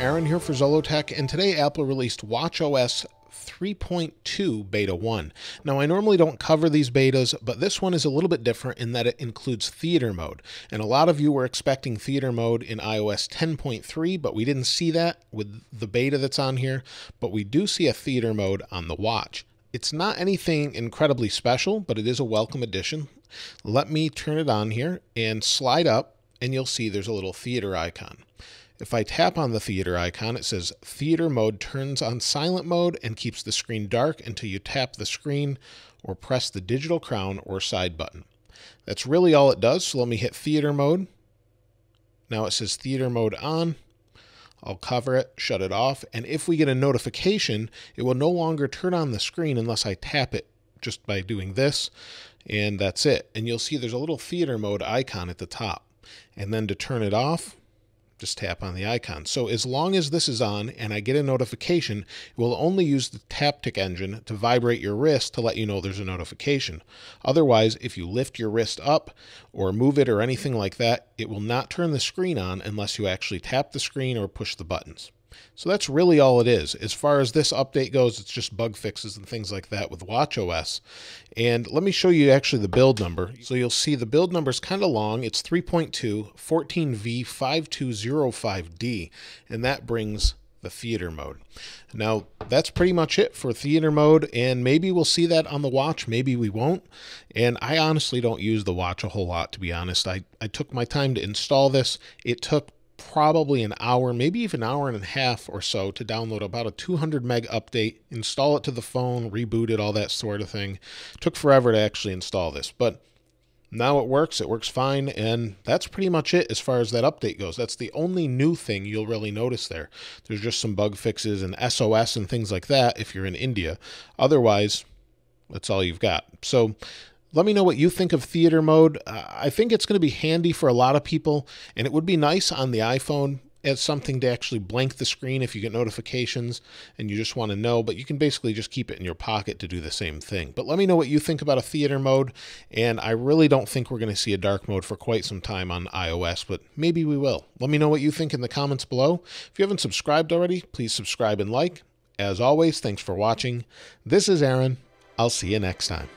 Aaron here for ZOLLOTECH, and today Apple released watchOS 3.2 Beta 1. Now, I normally don't cover these betas, but this one is a little bit different in that it includes theater mode. And a lot of you were expecting theater mode in iOS 10.3, but we didn't see that with the beta that's on here. But we do see a theater mode on the watch. It's not anything incredibly special, but it is a welcome addition. Let me turn it on here and slide up, and you'll see there's a little theater icon. If I tap on the theater icon, it says theater mode turns on silent mode and keeps the screen dark until you tap the screen or press the digital crown or side button. That's really all it does. So let me hit theater mode. Now it says theater mode on. I'll cover it, shut it off. And if we get a notification, it will no longer turn on the screen unless I tap it just by doing this. And that's it. And you'll see there's a little theater mode icon at the top. And then to turn it off, just tap on the icon. So as long as this is on and I get a notification, it will only use the Taptic engine to vibrate your wrist to let you know there's a notification. Otherwise, if you lift your wrist up or move it or anything like that, it will not turn the screen on unless you actually tap the screen or push the buttons. So that's really all it is. As far as this update goes, it's just bug fixes and things like that with watchOS. And let me show you actually the build number. So you'll see the build number is kind of long. It's 3.2 14V5205D, and that brings the theater mode. Now, that's pretty much it for theater mode, and maybe we'll see that on the watch, maybe we won't. And I honestly don't use the watch a whole lot, to be honest. I took my time to install this. It took probably an hour, maybe even an hour and a half or so to download about a 200 meg update, install it to the phone, reboot it, all that sort of thing. It took forever to actually install this, but now it works fine, and that's pretty much it as far as that update goes. That's the only new thing you'll really notice there. There's just some bug fixes and SOS and things like that if you're in India. Otherwise, that's all you've got. So let me know what you think of theater mode. I think it's going to be handy for a lot of people, and it would be nice on the iPhone as something to actually blank the screen if you get notifications and you just want to know, but you can basically just keep it in your pocket to do the same thing. But let me know what you think about a theater mode, and I really don't think we're going to see a dark mode for quite some time on iOS, but maybe we will. Let me know what you think in the comments below. If you haven't subscribed already, please subscribe and like. As always, thanks for watching. This is Aaron. I'll see you next time.